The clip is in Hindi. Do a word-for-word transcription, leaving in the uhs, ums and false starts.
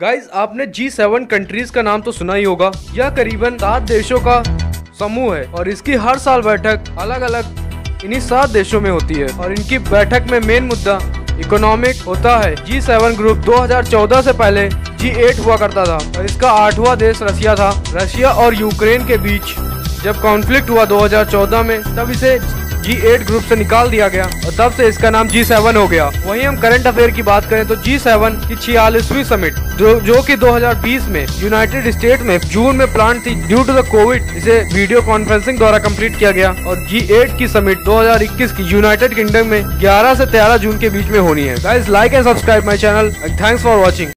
गाइज आपने जी सेवन कंट्रीज का नाम तो सुना ही होगा। यह करीबन सात देशों का समूह है और इसकी हर साल बैठक अलग अलग इन्हीं सात देशों में होती है और इनकी बैठक में मेन मुद्दा इकोनॉमिक होता है। जी सेवन ग्रुप दो हज़ार चौदह से पहले जी एट हुआ करता था और इसका आठवां देश रसिया था। रसिया और यूक्रेन के बीच जब कॉन्फ्लिक्ट हुआ दो हज़ार चौदह में, तब इसे जी एट ग्रुप से निकाल दिया गया और तब से इसका नाम जी सेवन हो गया। वहीं हम करंट अफेयर की बात करें तो जी सेवन की छियालीसवीं समिट जो, जो कि दो हज़ार बीस में यूनाइटेड स्टेट में जून में प्लान थी, ड्यू टू द कोविड इसे वीडियो कॉन्फ्रेंसिंग द्वारा कंप्लीट किया गया। और जी एट की समिट दो हज़ार इक्कीस की यूनाइटेड किंगडम में ग्यारह से तेरह जून के बीच में होनी है। Guys like and subscribe my channel. Thanks for watching.